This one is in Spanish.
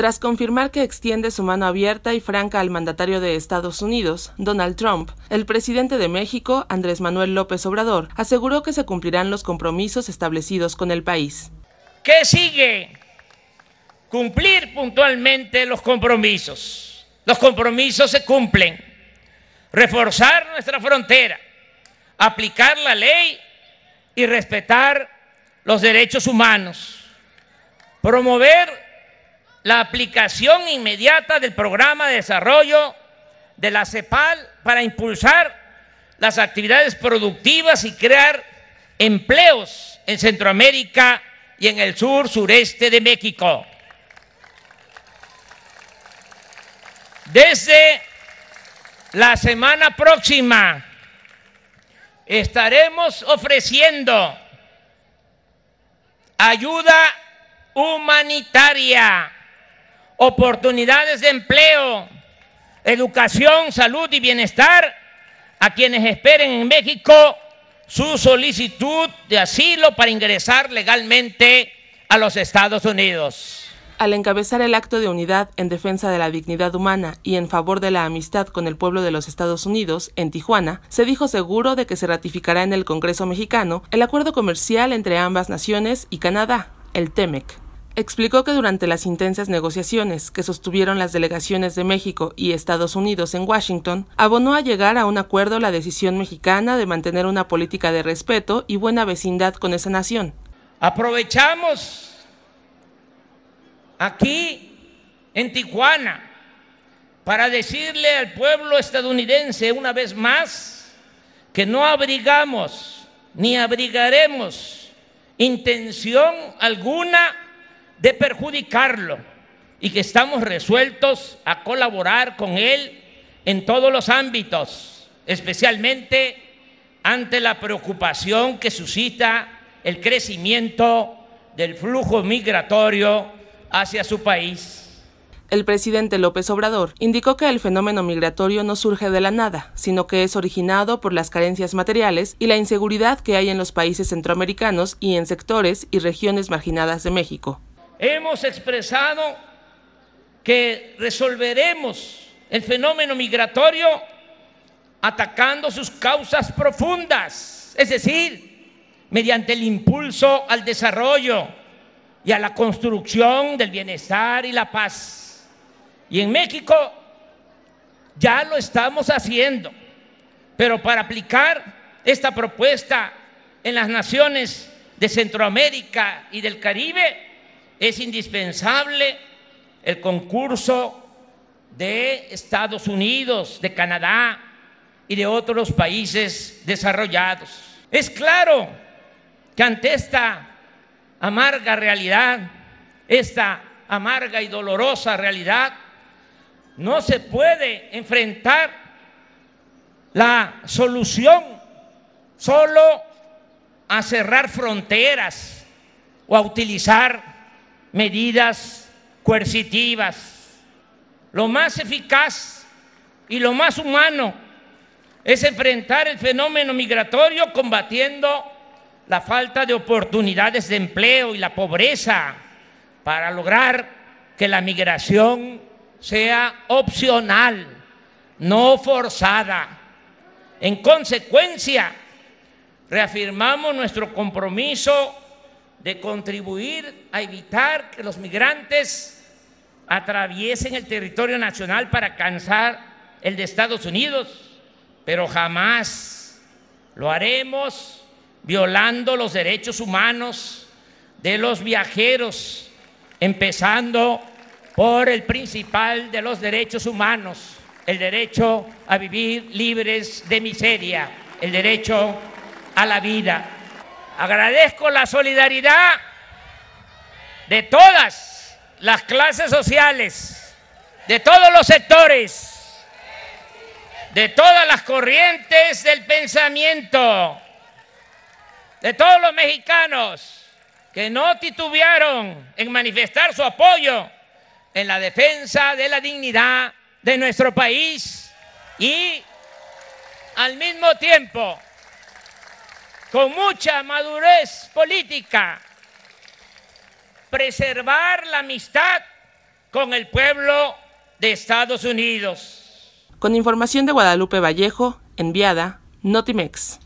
tras confirmar que extiende su mano abierta y franca al mandatario de Estados Unidos, Donald Trump. El presidente de México, Andrés Manuel López Obrador, aseguró que se cumplirán los compromisos establecidos con el país. ¿Qué sigue? Cumplir puntualmente los compromisos. Los compromisos se cumplen. Reforzar nuestra frontera, aplicar la ley y respetar los derechos humanos, promover la aplicación inmediata del programa de desarrollo de la CEPAL para impulsar las actividades productivas y crear empleos en Centroamérica y en el sur-sureste de México. Desde la semana próxima estaremos ofreciendo ayuda humanitaria, oportunidades de empleo, educación, salud y bienestar a quienes esperen en México su solicitud de asilo para ingresar legalmente a los Estados Unidos. Al encabezar el acto de unidad en defensa de la dignidad humana y en favor de la amistad con el pueblo de los Estados Unidos, en Tijuana, se dijo seguro de que se ratificará en el Congreso mexicano el acuerdo comercial entre ambas naciones y Canadá, el T-MEC. Explicó que durante las intensas negociaciones que sostuvieron las delegaciones de México y Estados Unidos en Washington, abonó a llegar a un acuerdo la decisión mexicana de mantener una política de respeto y buena vecindad con esa nación. Aprovechamos aquí en Tijuana para decirle al pueblo estadounidense una vez más que no abrigamos ni abrigaremos intención alguna de perjudicarlo y que estamos resueltos a colaborar con él en todos los ámbitos, especialmente ante la preocupación que suscita el crecimiento del flujo migratorio hacia su país. El presidente López Obrador indicó que el fenómeno migratorio no surge de la nada, sino que es originado por las carencias materiales y la inseguridad que hay en los países centroamericanos y en sectores y regiones marginadas de México. Hemos expresado que resolveremos el fenómeno migratorio atacando sus causas profundas, es decir, mediante el impulso al desarrollo y a la construcción del bienestar y la paz. Y en México ya lo estamos haciendo, pero para aplicar esta propuesta en las naciones de Centroamérica y del Caribe es indispensable el concurso de Estados Unidos, de Canadá y de otros países desarrollados. Es claro que ante esta amarga realidad, esta amarga y dolorosa realidad, no se puede enfrentar la solución solo a cerrar fronteras o a utilizar medidas coercitivas. Lo más eficaz y lo más humano es enfrentar el fenómeno migratorio combatiendo la falta de oportunidades de empleo y la pobreza para lograr que la migración sea opcional, no forzada. En consecuencia, reafirmamos nuestro compromiso de contribuir a evitar que los migrantes atraviesen el territorio nacional para alcanzar el de Estados Unidos, pero jamás lo haremos violando los derechos humanos de los viajeros, empezando por el principal de los derechos humanos, el derecho a vivir libres de miseria, el derecho a la vida. Agradezco la solidaridad de todas las clases sociales, de todos los sectores, de todas las corrientes del pensamiento, de todos los mexicanos que no titubearon en manifestar su apoyo en la defensa de la dignidad de nuestro país y al mismo tiempo con mucha madurez política preservar la amistad con el pueblo de Estados Unidos. Con información de Guadalupe Vallejo, enviada Notimex.